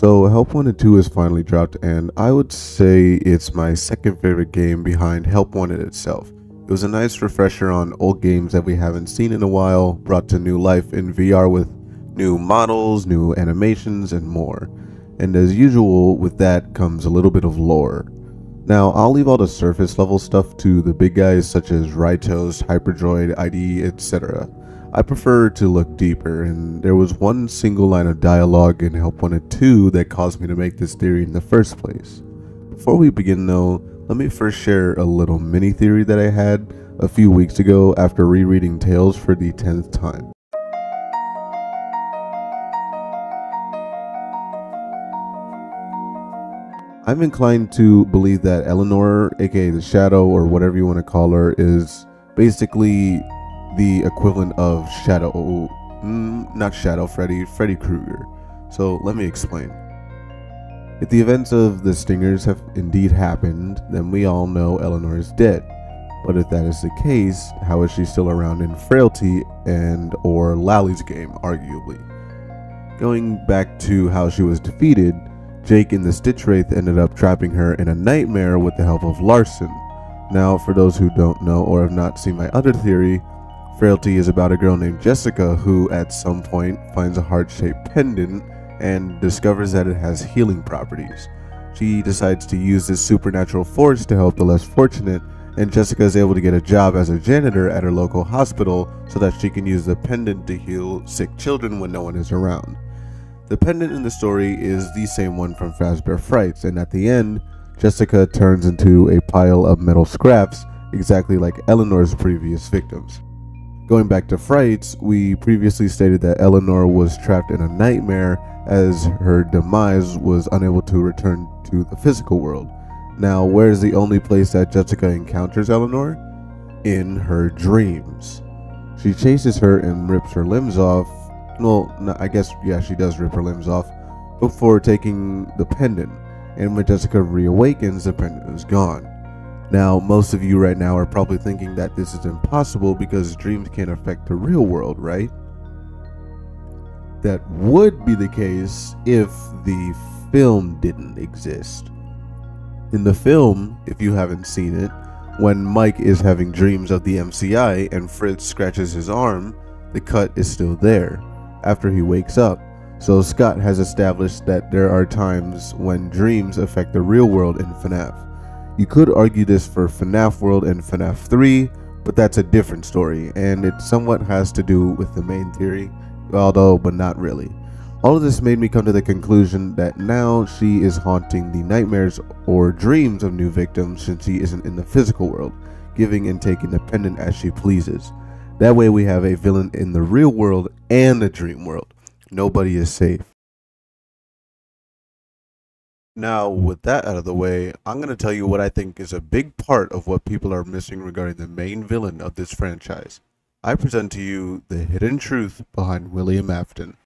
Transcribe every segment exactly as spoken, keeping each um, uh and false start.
So Help Wanted two is finally dropped, and I would say it's my second favorite game behind Help Wanted itself. It was a nice refresher on old games that we haven't seen in a while, brought to new life in V R with new models, new animations, and more. And as usual, with that comes a little bit of lore. Now, I'll leave all the surface level stuff to the big guys such as Rytos, Hyperdroid, I D, et cetera. I prefer to look deeper, and there was one single line of dialogue in Help Wanted two that caused me to make this theory in the first place. Before we begin though, let me first share a little mini theory that I had a few weeks ago after rereading Tales for the tenth time. I'm inclined to believe that Eleanor, aka the Shadow, or whatever you want to call her, is basically the equivalent of Shadow, mm, not Shadow Freddy, Freddy Krueger. So let me explain. If the events of the Stingers have indeed happened, then we all know Eleanor is dead. But if that is the case, how is she still around in Frailty and or Lally's game, arguably? Going back to how she was defeated, Jake and the Stitchwraith ended up trapping her in a nightmare with the help of Larson. Now, for those who don't know or have not seen my other theory, Frailty is about a girl named Jessica who at some point finds a heart-shaped pendant and discovers that it has healing properties. She decides to use this supernatural force to help the less fortunate, and Jessica is able to get a job as a janitor at her local hospital so that she can use the pendant to heal sick children when no one is around. The pendant in the story is the same one from Fazbear Frights, and at the end, Jessica turns into a pile of metal scraps, exactly like Eleanor's previous victims. Going back to Frights, we previously stated that Eleanor was trapped in a nightmare as her demise was unable to return to the physical world. Now, where is the only place that Jessica encounters Eleanor? In her dreams. She chases her and rips her limbs off. Well, no, I guess, yeah, she does rip her limbs off before taking the pendant. And when Jessica reawakens, the pendant is gone. Now, most of you right now are probably thinking that this is impossible because dreams can't affect the real world, right? That would be the case if the film didn't exist. In the film, if you haven't seen it, when Mike is having dreams of the M C I and Fritz scratches his arm, the cut is still there after he wakes up. So Scott has established that there are times when dreams affect the real world in FNAF. You could argue this for FNAF World and FNAF three, but that's a different story, and it somewhat has to do with the main theory, although but not really. All of this made me come to the conclusion that now she is haunting the nightmares or dreams of new victims since she isn't in the physical world, giving and taking the pendant as she pleases. That way we have a villain in the real world and the dream world. Nobody is safe. Now, with that out of the way, I'm going to tell you what I think is a big part of what people are missing regarding the main villain of this franchise. I present to you the hidden truth behind William Afton.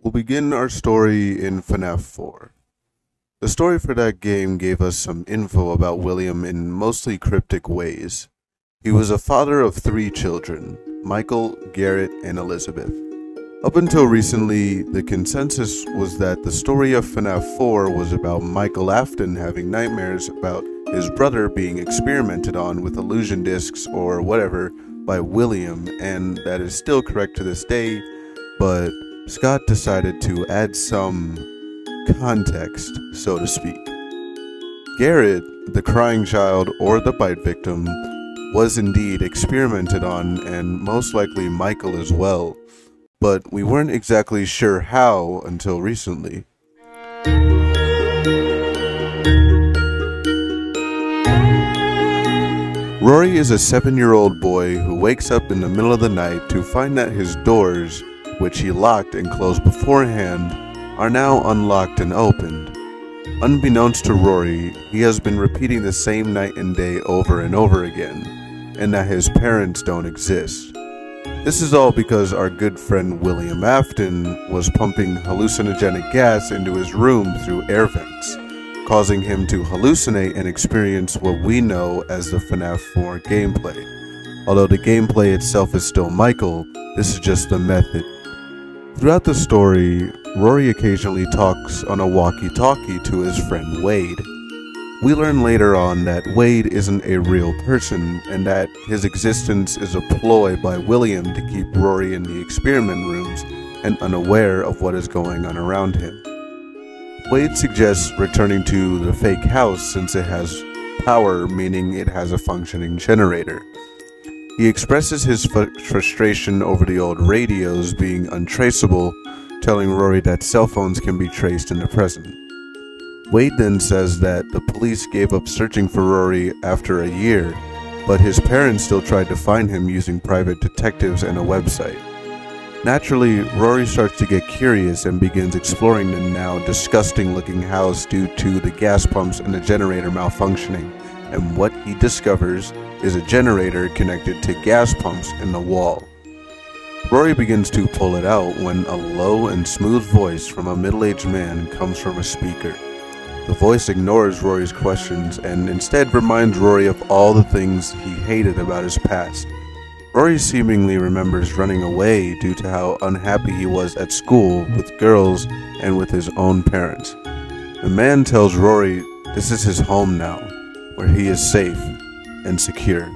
We'll begin our story in FNAF four. The story for that game gave us some info about William in mostly cryptic ways. He was a father of three children: Michael, Garrett, and Elizabeth. Up until recently, the consensus was that the story of FNAF four was about Michael Afton having nightmares about his brother being experimented on with illusion discs or whatever by William, and that is still correct to this day, but Scott decided to add some context, so to speak. Garrett, the crying child or the bite victim, was indeed experimented on, and most likely Michael as well, but we weren't exactly sure how until recently. Rory is a seven-year-old boy who wakes up in the middle of the night to find that his doors, which he locked and closed beforehand, are now unlocked and opened. Unbeknownst to Rory, he has been repeating the same night and day over and over again, and that his parents don't exist. This is all because our good friend William Afton was pumping hallucinogenic gas into his room through air vents, causing him to hallucinate and experience what we know as the FNAF four gameplay, Although the gameplay itself is still Michael, this is just the method. Throughout the story, Rory occasionally talks on a walkie-talkie to his friend Wade. We learn later on that Wade isn't a real person and that his existence is a ploy by William to keep Rory in the experiment rooms and unaware of what is going on around him. Wade suggests returning to the fake house since it has power, meaning it has a functioning generator. He expresses his frustration over the old radios being untraceable, telling Rory that cell phones can be traced in the present. Wade then says that the police gave up searching for Rory after a year, but his parents still tried to find him using private detectives and a website. Naturally, Rory starts to get curious and begins exploring the now disgusting-looking house due to the gas pumps and the generator malfunctioning, and what he discovers is a generator connected to gas pumps in the wall. Rory begins to pull it out when a low and smooth voice from a middle-aged man comes from a speaker. The voice ignores Rory's questions and instead reminds Rory of all the things he hated about his past. Rory seemingly remembers running away due to how unhappy he was at school, with girls, and with his own parents. The man tells Rory this is his home now, where he is safe and secure.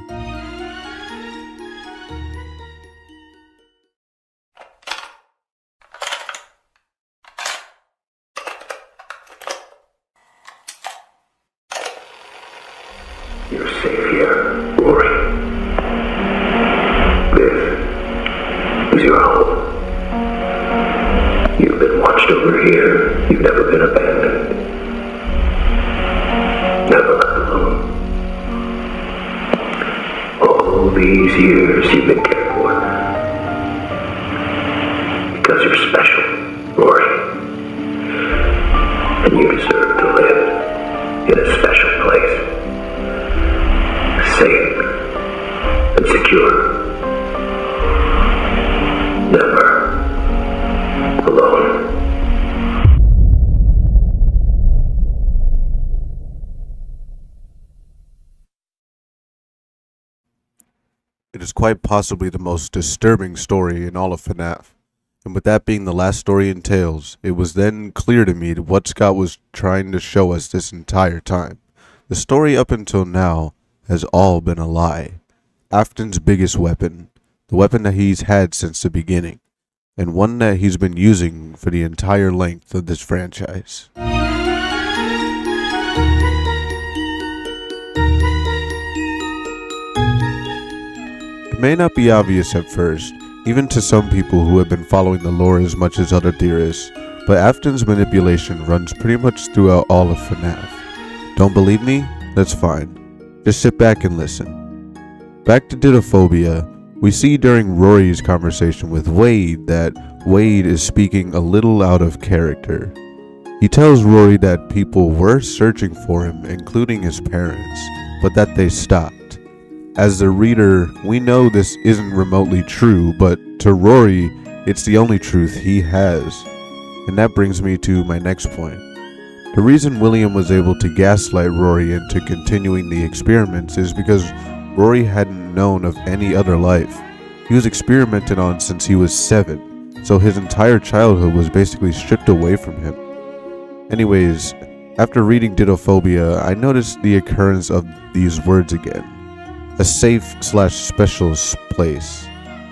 Quite possibly the most disturbing story in all of FNAF, and with that being the last story in Tales, it was then clear to me what Scott was trying to show us this entire time. The story up until now has all been a lie. Afton's biggest weapon, the weapon that he's had since the beginning, and one that he's been using for the entire length of this franchise. It may not be obvious at first, even to some people who have been following the lore as much as other theorists, but Afton's manipulation runs pretty much throughout all of FNAF. Don't believe me? That's fine. Just sit back and listen. Back to Dittophobia, we see during Rory's conversation with Wade that Wade is speaking a little out of character. He tells Rory that people were searching for him, including his parents, but that they stopped. As the reader, we know this isn't remotely true, but to Rory, it's the only truth he has. And that brings me to my next point. The reason William was able to gaslight Rory into continuing the experiments is because Rory hadn't known of any other life. He was experimented on since he was seven, so his entire childhood was basically stripped away from him. Anyways, after reading Dittophobia, I noticed the occurrence of these words again. A safe slash special place.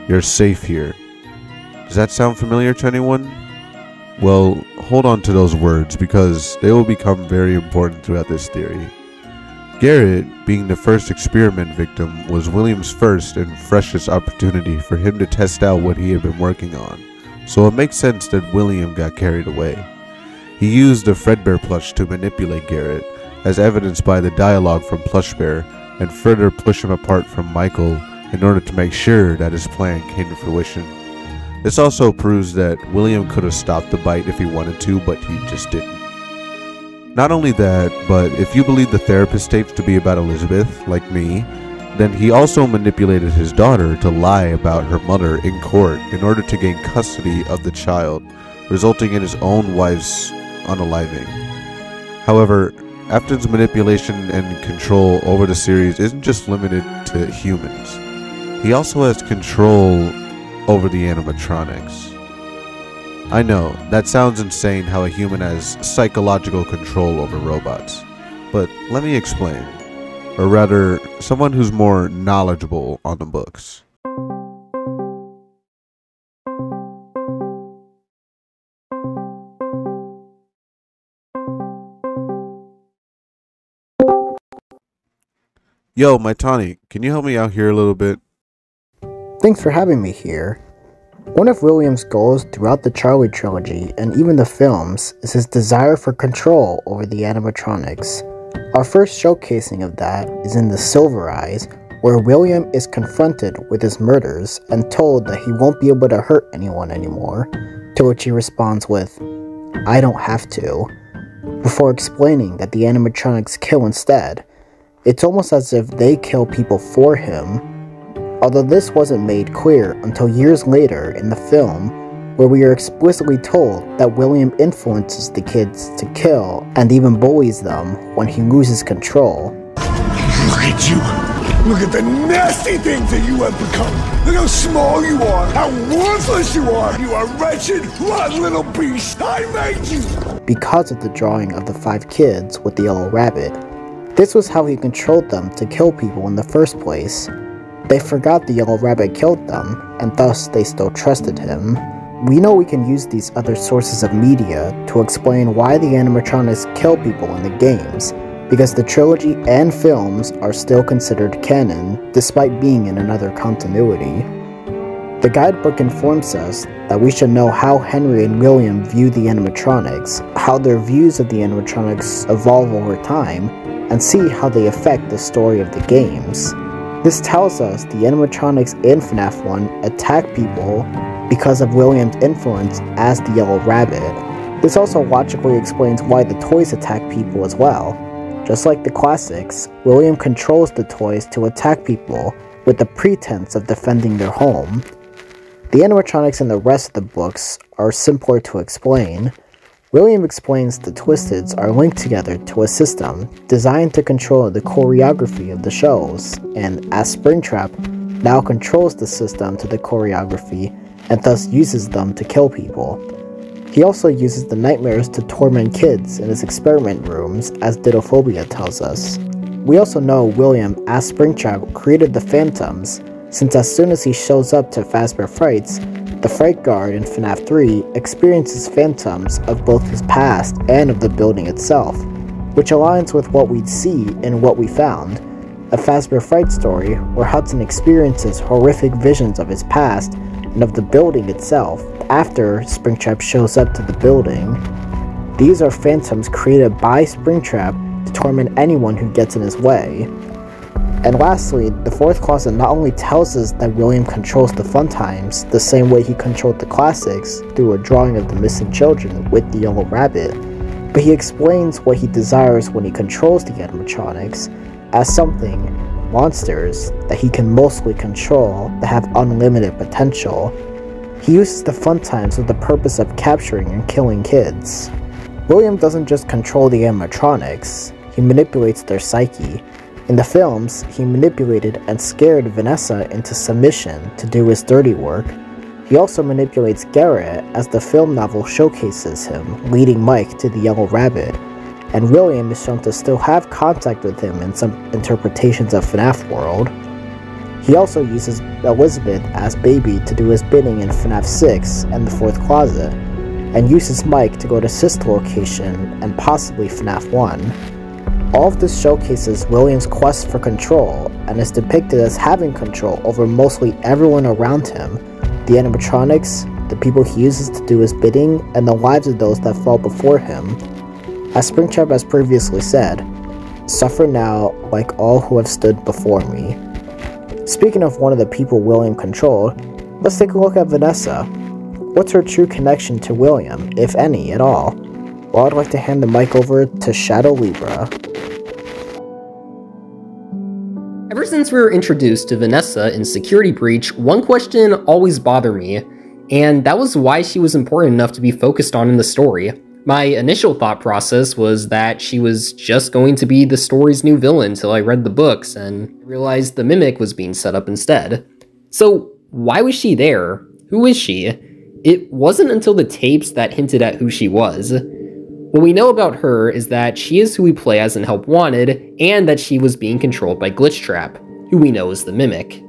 You're safe here. Does that sound familiar to anyone? Well, hold on to those words because they will become very important throughout this theory. Garrett, being the first experiment victim, was William's first and freshest opportunity for him to test out what he had been working on, so it makes sense that William got carried away. He used the Fredbear plush to manipulate Garrett, as evidenced by the dialogue from Plushbear, and further push him apart from Michael in order to make sure that his plan came to fruition. This also proves that William could have stopped the bite if he wanted to, but he just didn't. Not only that, but if you believe the therapist tapes to be about Elizabeth, like me, then he also manipulated his daughter to lie about her mother in court in order to gain custody of the child, resulting in his own wife's unaliving. However, Afton's manipulation and control over the series isn't just limited to humans. He also has control over the animatronics. I know, that sounds insane how a human has psychological control over robots. But let me explain. Or rather, someone who's more knowledgeable on the books. Yo, my Tawny, can you help me out here a little bit? Thanks for having me here. One of William's goals throughout the Charlie trilogy and even the films is his desire for control over the animatronics. Our first showcasing of that is in The Silver Eyes, where William is confronted with his murders and told that he won't be able to hurt anyone anymore, to which he responds with, "I don't have to," before explaining that the animatronics kill instead. It's almost as if they kill people for him. Although this wasn't made clear until years later in the film, where we are explicitly told that William influences the kids to kill and even bullies them when he loses control. Look at you! Look at the nasty things that you have become! Look how small you are! How worthless you are! You are wretched, rotten little beast! I made you! Because of the drawing of the five kids with the yellow rabbit, this was how he controlled them to kill people in the first place. They forgot the yellow rabbit killed them, and thus they still trusted him. We know we can use these other sources of media to explain why the animatronics kill people in the games, because the trilogy and films are still considered canon, despite being in another continuity. The guidebook informs us that we should know how Henry and William view the animatronics, how their views of the animatronics evolve over time, and see how they affect the story of the games. This tells us the animatronics in FNAF one attack people because of William's influence as the Yellow Rabbit. This also logically explains why the toys attack people as well. Just like the classics, William controls the toys to attack people with the pretense of defending their home. The animatronics in the rest of the books are simpler to explain. William explains the Twisteds are linked together to a system designed to control the choreography of the shows, and as Springtrap now controls the system to the choreography and thus uses them to kill people. He also uses the nightmares to torment kids in his experiment rooms, as Dittophobia tells us. We also know William as Springtrap created the Phantoms, since as soon as he shows up to Fazbear Frights, the Fright Guard in FNAF three experiences phantoms of both his past and of the building itself, which aligns with what we'd see in What We Found, a Fazbear Fright story where Hudson experiences horrific visions of his past and of the building itself after Springtrap shows up to the building. These are phantoms created by Springtrap to torment anyone who gets in his way. And lastly, the Fourth Closet not only tells us that William controls the fun times the same way he controlled the classics through a drawing of the missing children with the yellow rabbit, but he explains what he desires when he controls the animatronics as something, monsters, that he can mostly control that have unlimited potential. He uses the fun times with the purpose of capturing and killing kids. William doesn't just control the animatronics, he manipulates their psyche. In the films, he manipulated and scared Vanessa into submission to do his dirty work. He also manipulates Garrett as the film novel showcases him, leading Mike to the Yellow Rabbit, and William is shown to still have contact with him in some interpretations of FNAF World. He also uses Elizabeth as Baby to do his bidding in FNAF six and The Fourth Closet, and uses Mike to go to Sister Location and possibly FNAF one. All of this showcases William's quest for control, and is depicted as having control over mostly everyone around him, the animatronics, the people he uses to do his bidding, and the lives of those that fall before him. As Springtrap has previously said, "Suffer now like all who have stood before me." Speaking of one of the people William controlled, let's take a look at Vanessa. What's her true connection to William, if any at all? Well, I'd like to hand the mic over to Shadow Libra. Ever since we were introduced to Vanessa in Security Breach, one question always bothered me, and that was why she was important enough to be focused on in the story. My initial thought process was that she was just going to be the story's new villain until I read the books and realized the Mimic was being set up instead. So why was she there? Who is she? It wasn't until the tapes that hinted at who she was. What we know about her is that she is who we play as in Help Wanted, and that she was being controlled by Glitchtrap, who we know is the Mimic,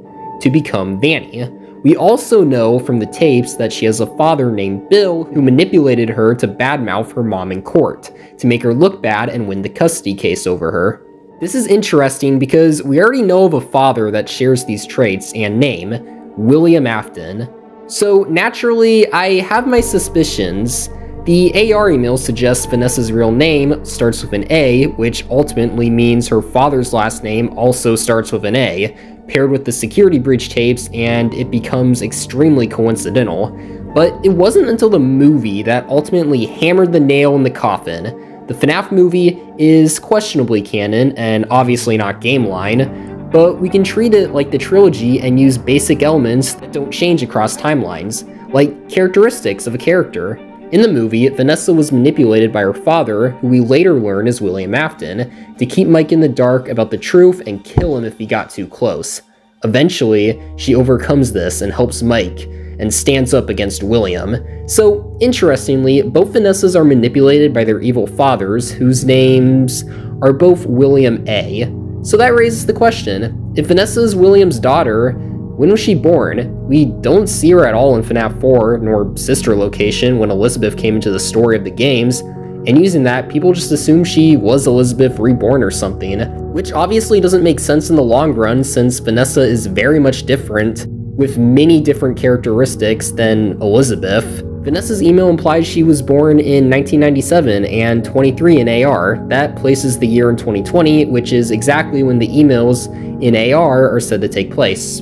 to become Vanny. We also know from the tapes that she has a father named Bill who manipulated her to badmouth her mom in court, to make her look bad and win the custody case over her. This is interesting because we already know of a father that shares these traits and name, William Afton. So naturally, I have my suspicions. The A R email suggests Vanessa's real name starts with an A, which ultimately means her father's last name also starts with an A, paired with the Security Breach tapes, and it becomes extremely coincidental. But it wasn't until the movie that ultimately hammered the nail in the coffin. The FNAF movie is questionably canon and obviously not game line, but we can treat it like the trilogy and use basic elements that don't change across timelines, like characteristics of a character. In the movie, Vanessa was manipulated by her father, who we later learn is William Afton, to keep Mike in the dark about the truth and kill him if he got too close. Eventually, she overcomes this and helps Mike, and stands up against William. So, interestingly, both Vanessas are manipulated by their evil fathers, whose names are both William A. So that raises the question, if Vanessa is William's daughter, when was she born? We don't see her at all in FNAF four, nor Sister Location when Elizabeth came into the story of the games, and using that, people just assume she was Elizabeth reborn or something, which obviously doesn't make sense in the long run since Vanessa is very much different, with many different characteristics than Elizabeth. Vanessa's email implies she was born in nineteen ninety-seven and twenty-three in A R. That places the year in twenty twenty, which is exactly when the emails in A R are said to take place.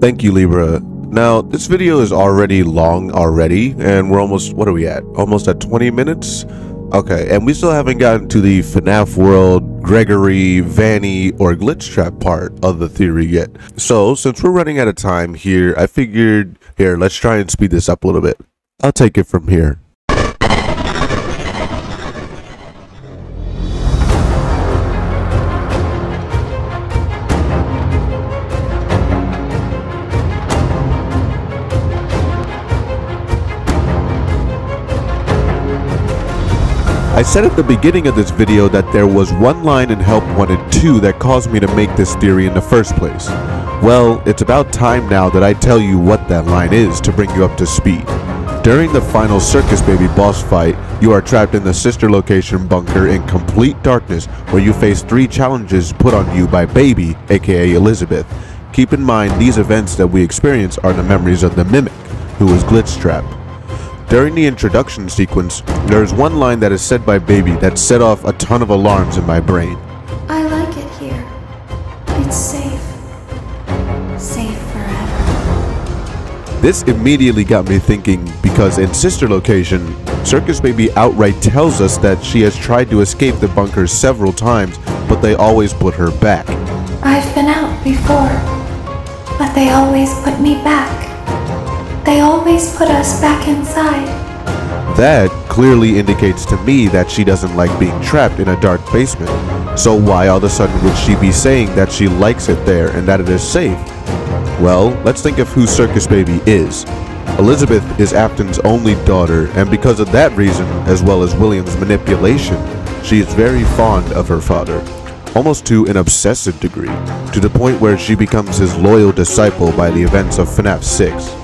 Thank you, Libra. Now, this video is already long already, and we're almost, what are we at? Almost at twenty minutes? Okay, and we still haven't gotten to the FNAF World, Gregory, Vanny, or Glitchtrap part of the theory yet. So, since we're running out of time here, I figured, here, let's try and speed this up a little bit. I'll take it from here. I said at the beginning of this video that there was one line in Help Wanted two that caused me to make this theory in the first place. Well, it's about time now that I tell you what that line is to bring you up to speed. During the final Circus Baby boss fight, you are trapped in the Sister Location bunker in complete darkness where you face three challenges put on you by Baby, aka Elizabeth. Keep in mind these events that we experience are the memories of the Mimic, who is Glitchtrap. During the introduction sequence, there is one line that is said by Baby that set off a ton of alarms in my brain. I like it here. It's safe. Safe forever. This immediately got me thinking because in Sister Location, Circus Baby outright tells us that she has tried to escape the bunker several times, but they always put her back. I've been out before, but they always put me back. They always put us back inside. That clearly indicates to me that she doesn't like being trapped in a dark basement. So why all of a sudden would she be saying that she likes it there and that it is safe? Well, let's think of who Circus Baby is. Elizabeth is Afton's only daughter, and because of that reason, as well as William's manipulation, she is very fond of her father. Almost to an obsessive degree, to the point where she becomes his loyal disciple by the events of FNAF six.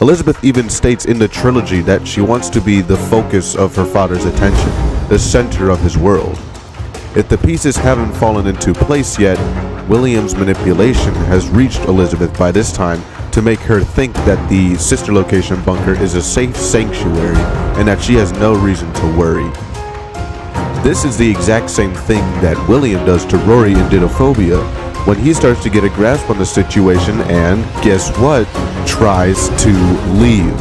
Elizabeth even states in the trilogy that she wants to be the focus of her father's attention, the center of his world. If the pieces haven't fallen into place yet, William's manipulation has reached Elizabeth by this time to make her think that the Sister Location bunker is a safe sanctuary and that she has no reason to worry. This is the exact same thing that William does to Rory in Dittophobia, when he starts to get a grasp on the situation and, guess what, tries to leave.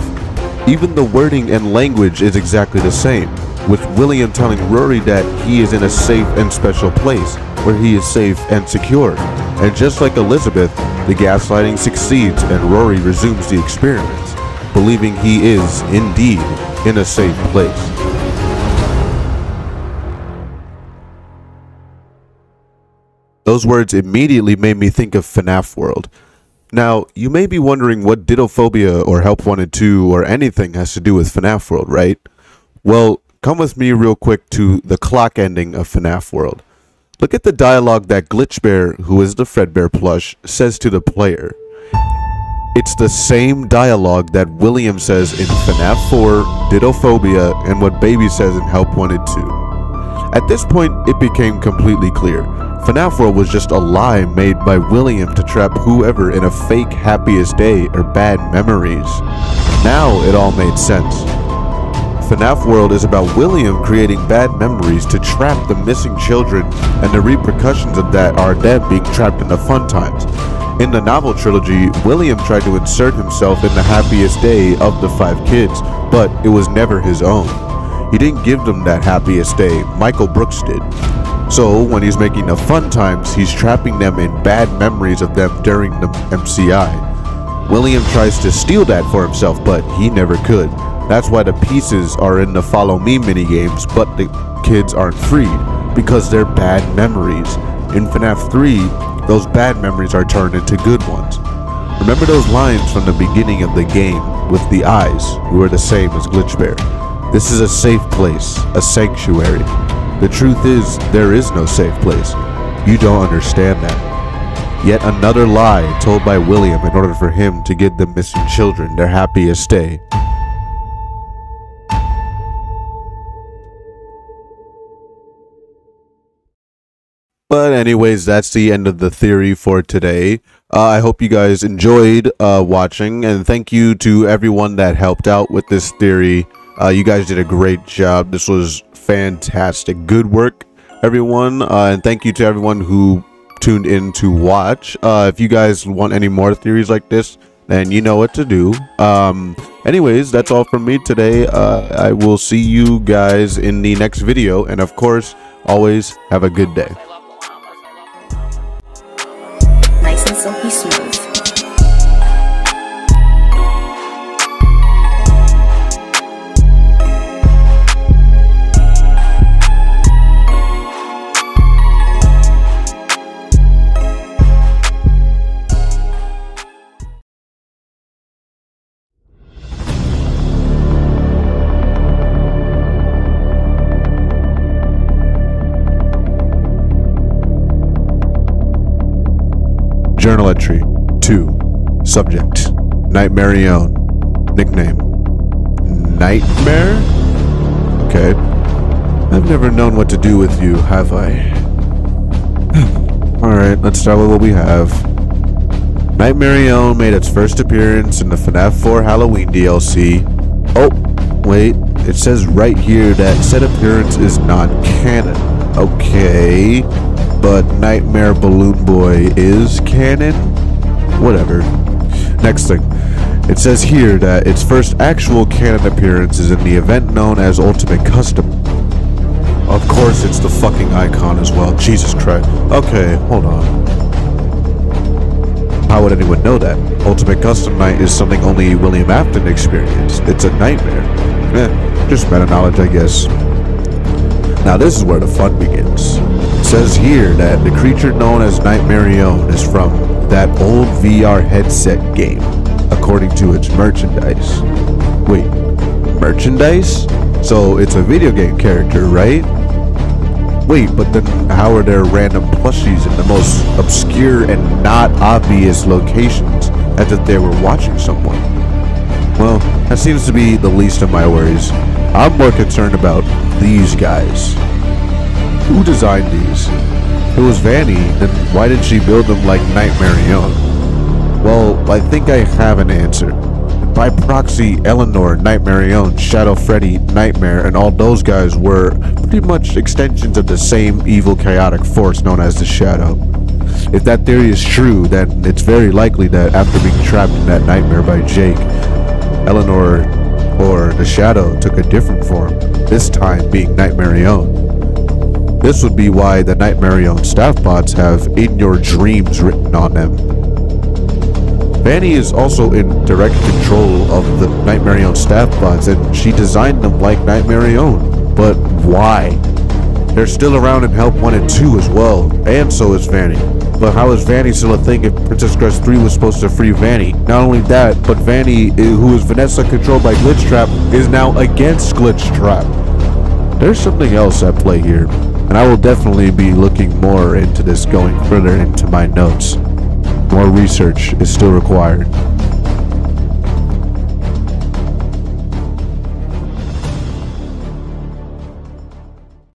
Even the wording and language is exactly the same, with William telling Rory that he is in a safe and special place, where he is safe and secure. And just like Elizabeth, the gaslighting succeeds and Rory resumes the experiments, believing he is, indeed, in a safe place. Those words immediately made me think of FNAF World. Now, you may be wondering what Dittophobia or Help Wanted two or anything has to do with FNAF World, right? Well, come with me real quick to the clock ending of FNAF World. Look at the dialogue that Glitchbear, who is the Fredbear plush, says to the player. It's the same dialogue that William says in FNAF four, Dittophobia, and what Baby says in Help Wanted two. At this point, it became completely clear. FNAF World was just a lie made by William to trap whoever in a fake happiest day or bad memories. Now it all made sense. FNAF World is about William creating bad memories to trap the missing children, and the repercussions of that are them being trapped in the fun times. In the novel trilogy, William tried to insert himself in the happiest day of the five kids, but it was never his own. He didn't give them that happiest day, Michael Brooks did. So when he's making the fun times, he's trapping them in bad memories of them during the M C I. William tries to steal that for himself, but he never could. That's why the pieces are in the Follow Me minigames, but the kids aren't freed, because they're bad memories. In FNAF three, those bad memories are turned into good ones. Remember those lines from the beginning of the game with the eyes, you are the same as Glitchbear. This is a safe place, a sanctuary. The truth is, there is no safe place. You don't understand that. Yet another lie told by William in order for him to give the missing children their happiest day. But anyways, that's the end of the theory for today. Uh, I hope you guys enjoyed uh, watching, and thank you to everyone that helped out with this theory. Uh, you guys did a great job. This was fantastic. Good work, everyone, uh, and thank you to everyone who tuned in to watch. Uh, if you guys want any more theories like this, then you know what to do. Um, anyways, that's all from me today. Uh, I will see you guys in the next video, and of course, always have a good day. Silky smooth. Journal entry two. Subject: Nightmarionne. Nickname: Nightmare? Okay. I've never known what to do with you, have I? Alright, let's start with what we have. Nightmarionne made its first appearance in the FNAF four Halloween D L C. Oh, wait. It says right here that said appearance is non-canon. Okay. But Nightmare Balloon Boy is canon? Whatever. Next thing. It says here that its first actual canon appearance is in the event known as Ultimate Custom. Of course it's the fucking icon as well. Jesus Christ. Okay, hold on. How would anyone know that? Ultimate Custom Night is something only William Afton experienced. It's a nightmare. Eh, just meta knowledge, I guess. Now this is where the fun begins. It says here that the creature known as Nightmarionne is from that old V R headset game, according to its merchandise. Wait, merchandise? So it's a video game character, right? Wait, but then how are there random plushies in the most obscure and not obvious locations as if they were watching someone? Well, that seems to be the least of my worries. I'm more concerned about these guys. Who designed these? If it was Vanny, then why did she build them like Nightmarionne? Well, I think I have an answer. By proxy, Eleanor, Nightmarionne, Shadow Freddy, Nightmare, and all those guys were pretty much extensions of the same evil chaotic force known as the Shadow. If that theory is true, then it's very likely that after being trapped in that nightmare by Jake, Eleanor or the Shadow took a different form, this time being Nightmarionne. This would be why the Nightmarionne staff bots have "In Your Dreams" written on them. Vanny is also in direct control of the Nightmarionne staff bots, and she designed them like Nightmarionne. But why? They're still around in Help Wanted two as well, and so is Vanny. But how is Vanny still a thing if Princess Crush three was supposed to free Vanny? Not only that, but Vanny, who is Vanessa controlled by Glitchtrap, is now against Glitchtrap. There's something else at play here, and I will definitely be looking more into this going further into my notes. More research is still required.